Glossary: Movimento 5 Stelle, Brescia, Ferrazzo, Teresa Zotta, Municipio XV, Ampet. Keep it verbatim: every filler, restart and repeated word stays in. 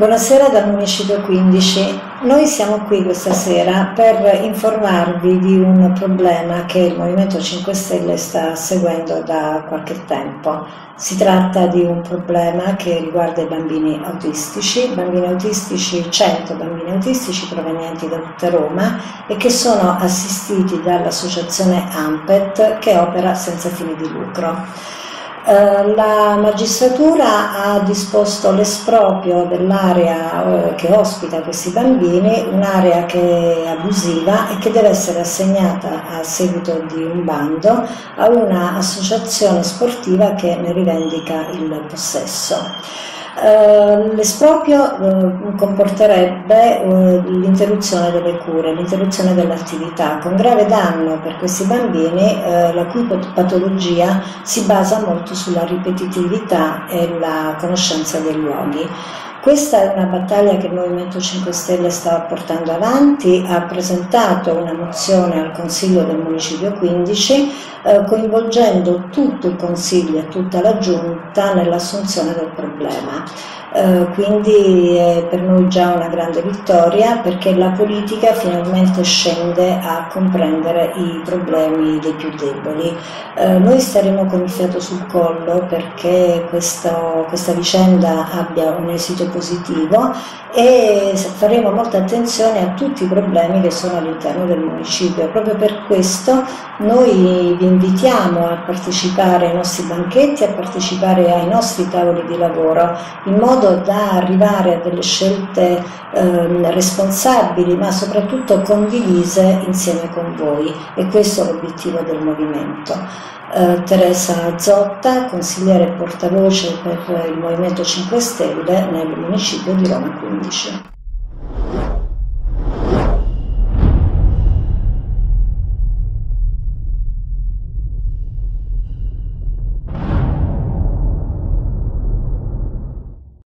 Buonasera da Movimento quindici. Noi siamo qui questa sera per informarvi di un problema che il Movimento cinque Stelle sta seguendo da qualche tempo. Si tratta di un problema che riguarda i bambini autistici, bambini autistici, cento bambini autistici provenienti da tutta Roma e che sono assistiti dall'associazione Ampet che opera senza fini di lucro. La magistratura ha disposto l'esproprio dell'area che ospita questi bambini, un'area che è abusiva e che deve essere assegnata a seguito di un bando a un'associazione sportiva che ne rivendica il possesso. Uh, L'esproprio uh, comporterebbe uh, l'interruzione delle cure, l'interruzione dell'attività, con grave danno per questi bambini, uh, la cui patologia si basa molto sulla ripetitività e la conoscenza dei luoghi. Questa è una battaglia che il Movimento cinque Stelle sta portando avanti, ha presentato una mozione al Consiglio del Municipio quindici eh, coinvolgendo tutto il Consiglio e tutta la Giunta nell'assunzione del problema. Eh, quindi è per noi già una grande vittoria perché la politica finalmente scende a comprendere i problemi dei più deboli. Eh, noi staremo con il fiato sul collo perché questo, questa vicenda abbia un esito positivo e faremo molta attenzione a tutti i problemi che sono all'interno del municipio. Proprio per questo noi vi invitiamo a partecipare ai nostri banchetti, a partecipare ai nostri tavoli di lavoro, in modo da arrivare a delle scelte eh, responsabili ma soprattutto condivise insieme con voi, e questo è l'obiettivo del movimento. Eh, Teresa Zotta, consigliere e portavoce per il Movimento cinque Stelle nel Municipio di Roma quindici.